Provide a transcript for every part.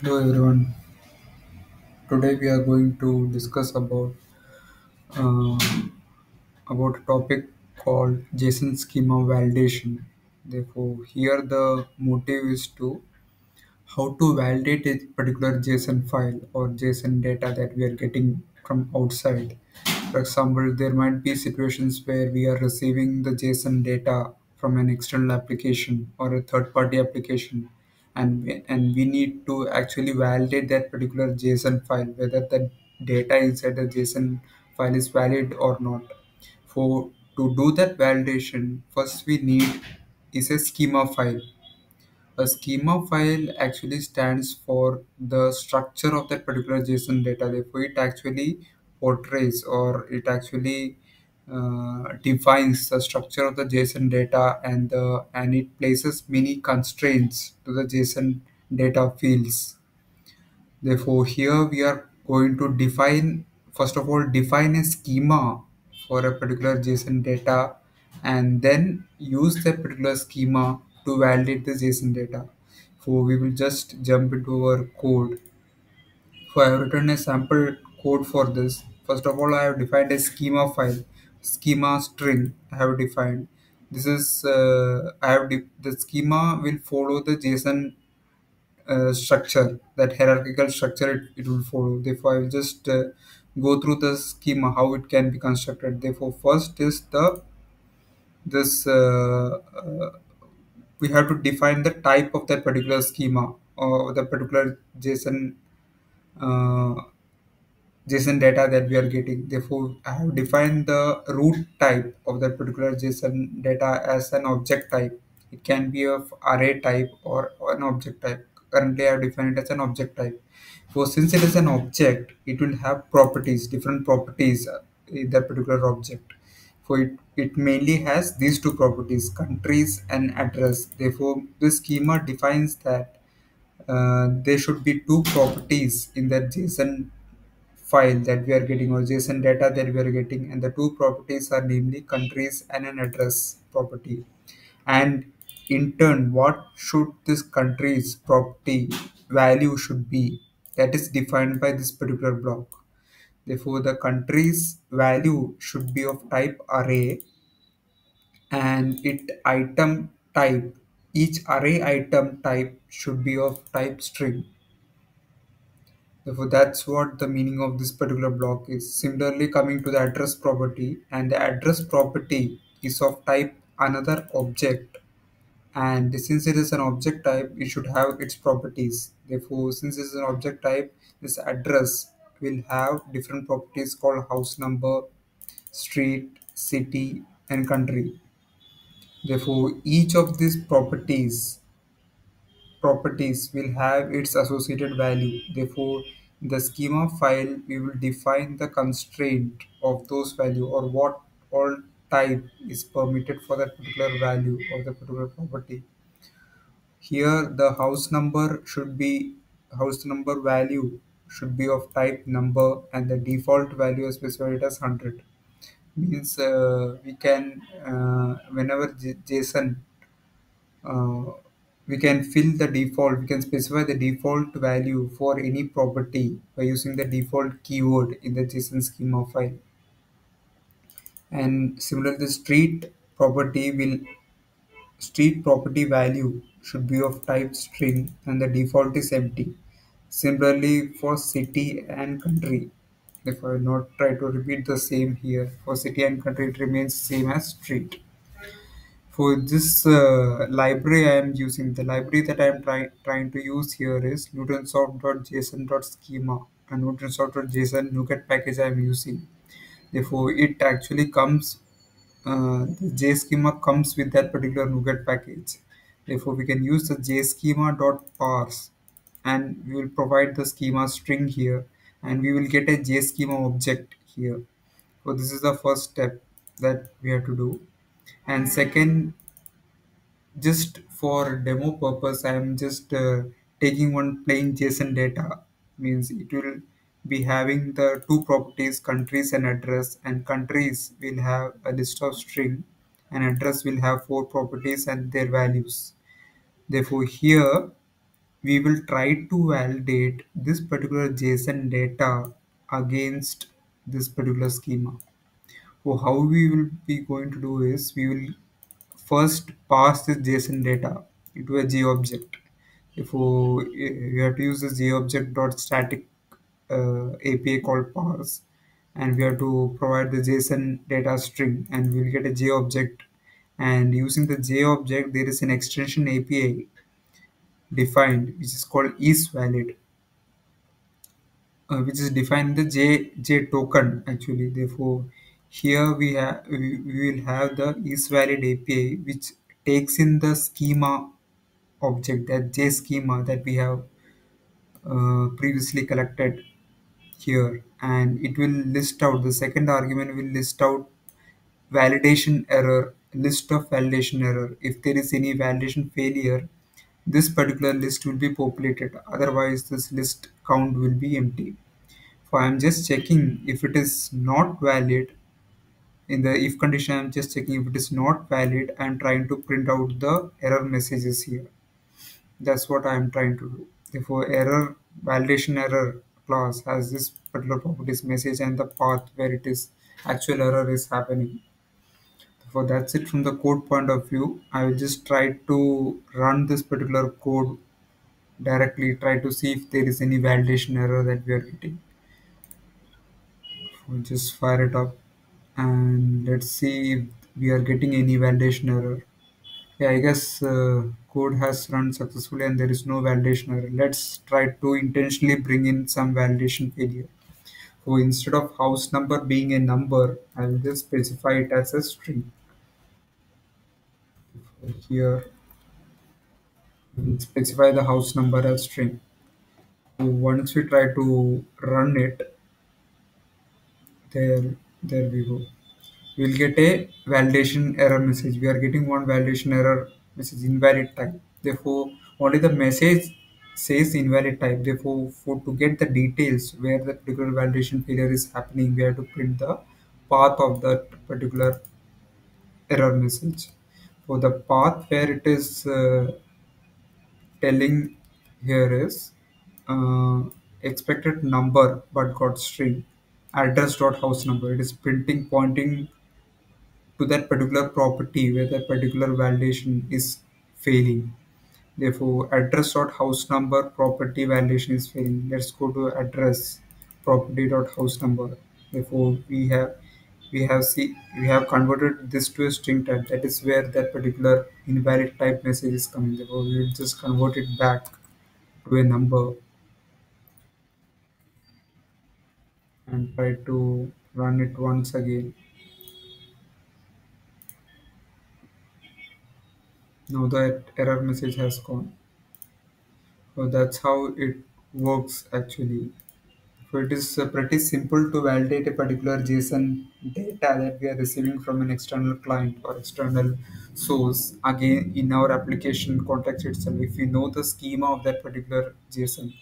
Hello everyone. Today we are going to discuss about a topic called JSON Schema Validation. Therefore, here the motive is to how to validate a particular JSON file or JSON data that we are getting from outside. For example, there might be situations where we are receiving the JSON data from an external application or a third-party application. And we need to actually validate that particular JSON file, whether the data inside the JSON file is valid or not. To do that validation, first we need is a schema file. A schema file actually stands for the structure of that particular JSON data. Therefore, it actually portrays or it actually defines the structure of the JSON data, and it places many constraints to the JSON data fields. Therefore, here we are going to first of all define a schema for a particular JSON data, and then use that particular schema to validate the JSON data. So we will just jump into our code. So I have written a sample code for this. First of all, I have defined a schema file. Schema string I have defined. This is the schema will follow the JSON structure, that hierarchical structure it will follow. Therefore, I will just go through the schema how it can be constructed. Therefore, first is we have to define the type of that particular schema or the particular JSON data that we are getting. Therefore, I have defined the root type of that particular JSON data as an object type. It can be of array type or an object type. Currently, I have defined it as an object type. So, since it is an object, it will have properties, different properties in that particular object. So, it mainly has these two properties, countries and address. Therefore, this schema defines that there should be two properties in that JSON file that we are getting or JSON data that we are getting, and the two properties are namely countries and an address property. And in turn, what should this countries property value should be, that is defined by this particular block. Therefore, the countries value should be of type array, and each array item type should be of type string. Therefore, that's what the meaning of this particular block is. Similarly, coming to the address property, and the address property is of type another object, and since it is an object type, it should have its properties. Therefore, since it is an object type, this address will have different properties called house number, street, city, and country. Therefore, each of these properties will have its associated value. Therefore, in the schema file, we will define the constraint of those value, or what all type is permitted for that particular value or the particular property. Here, the house number value should be of type number, and the default value is specified as 100. Means we can specify the default value for any property by using the default keyword in the JSON schema file. And similarly, the street property value should be of type string, and the default is empty. Similarly, for city and country, if I will not try to repeat the same here, for city and country it remains same as street. For this library I am using, the library that I am trying to use here is Newtonsoft.Json.Schema, and Newtonsoft.Json NuGet package I am using. Therefore, it actually comes, the JSchema comes with that particular NuGet package. Therefore, we can use the JSchema.parse, and we will provide the schema string here, and we will get a JSchema object here. So this is the first step that we have to do. And second, just for demo purpose, I am just taking one plain JSON data. Means it will be having the two properties, countries and address, and countries will have a list of string, and address will have four properties and their values. Therefore, here we will try to validate this particular JSON data against this particular schema. So how we will be going to do is, we will first pass this JSON data into a JObject. If we have to use this JObject.static API called parse, and we have to provide the JSON data string, and we will get a JObject. And using the JObject, there is an extension API defined which is called isValid, which is defined in the JToken actually. Therefore, here we will have the isValid API which takes in the schema object, that JSchema that we have previously collected here, and it will list out the second argument, will list out validation error, list of validation error. If there is any validation failure, this particular list will be populated, otherwise this list count will be empty. So I am just checking if it is not valid. In the if condition, I am just checking if it is not valid. I am trying to print out the error messages here. That's what I am trying to do. Therefore, error validation error class has this particular properties message and the path where it is actual error is happening. So that's it from the code point of view. I will just try to run this particular code directly, try to see if there is any validation error that we are getting. We'll just fire it up and let's see if we are getting any validation error. Yeah, I guess code has run successfully and there is no validation error. Let's try to intentionally bring in some validation failure. So instead of house number being a number, I will just specify it as a string. Here, we'll specify the house number as string. So once we try to run it, there we go. We'll get a validation error message. We are getting one validation error message, invalid type. Therefore, only the message says invalid type. Therefore, to get the details where the particular validation failure is happening, we have to print the path of that particular error message. For the path where it is telling here is expected number but got string, address.houseNumber. It is pointing to that particular property where that particular validation is failing. Therefore, address.houseNumber property validation is failing. Let's go to address property.houseNumber. Therefore, we have converted this to a string type. That is where that particular invalid type message is coming. Therefore, we will just convert it back to a number and try to run it once again. Now that error message has gone. So that's how it works actually. So it is pretty simple to validate a particular JSON data that we are receiving from an external client or external source. Again, in our application context itself, if we know the schema of that particular JSON,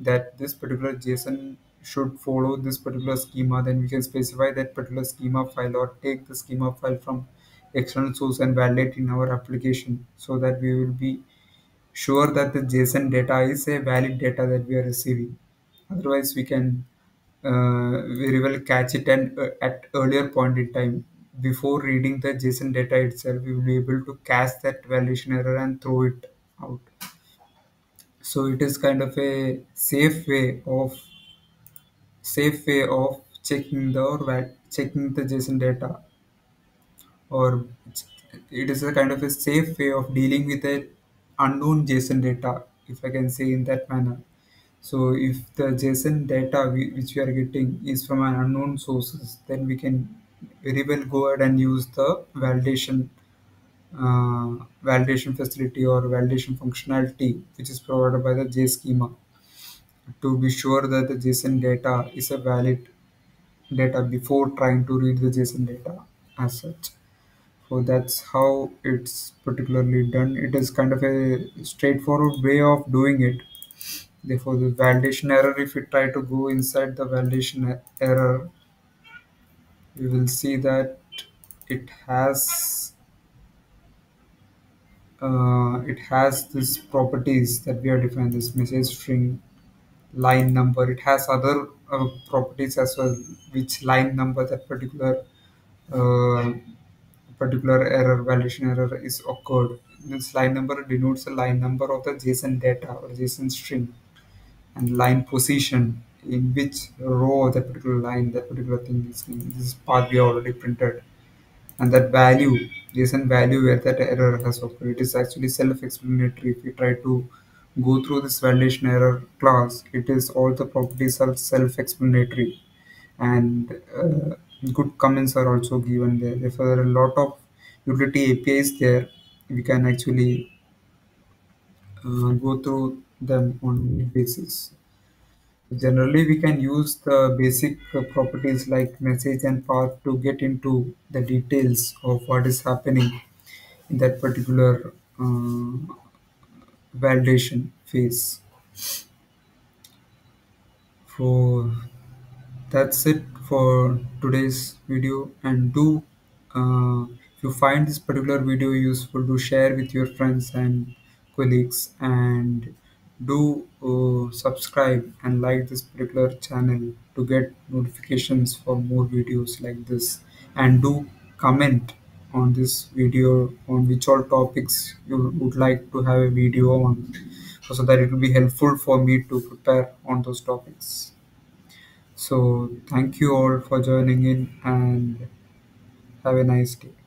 that this particular JSON should follow this particular schema, then we can specify that particular schema file or take the schema file from external source and validate in our application, so that we will be sure that the JSON data is a valid data that we are receiving. Otherwise, we can very well catch it, and at earlier point in time, before reading the JSON data itself, we will be able to catch that validation error and throw it out. So it is kind of a safe way of checking the JSON data, or it is a kind of a safe way of dealing with an unknown JSON data, if I can say in that manner. So if the JSON data which we are getting is from an unknown sources, then we can very well go ahead and use the validation facility or validation functionality which is provided by the JSchema to be sure that the JSON data is a valid data before trying to read the JSON data as such. So that's how it's particularly done. It is kind of a straightforward way of doing it. Therefore, the validation error, if we try to go inside the validation error, we will see that it has it has these properties that we are defined, this message string, line number. It has other properties as well, which line number that particular error, validation error is occurred. This line number denotes the line number of the JSON data or JSON string, and line position, in which row that particular line, that particular thing is in. This is path we already printed, and that value, JSON value where that error has occurred. It is actually self-explanatory. If you try to go through this validation error class, it is all the properties are self-explanatory, and good comments are also given there. Therefore, there are a lot of utility APIs there. We can actually go through them on basis. Generally, we can use the basic properties like message and path to get into the details of what is happening in that particular validation phase. So that's it for today's video, and do if you find this particular video useful, do share with your friends and colleagues, and do subscribe and like this particular channel to get notifications for more videos like this, and do comment on this video on which all topics you would like to have a video on, so that it will be helpful for me to prepare on those topics. So thank you all for joining in, and have a nice day.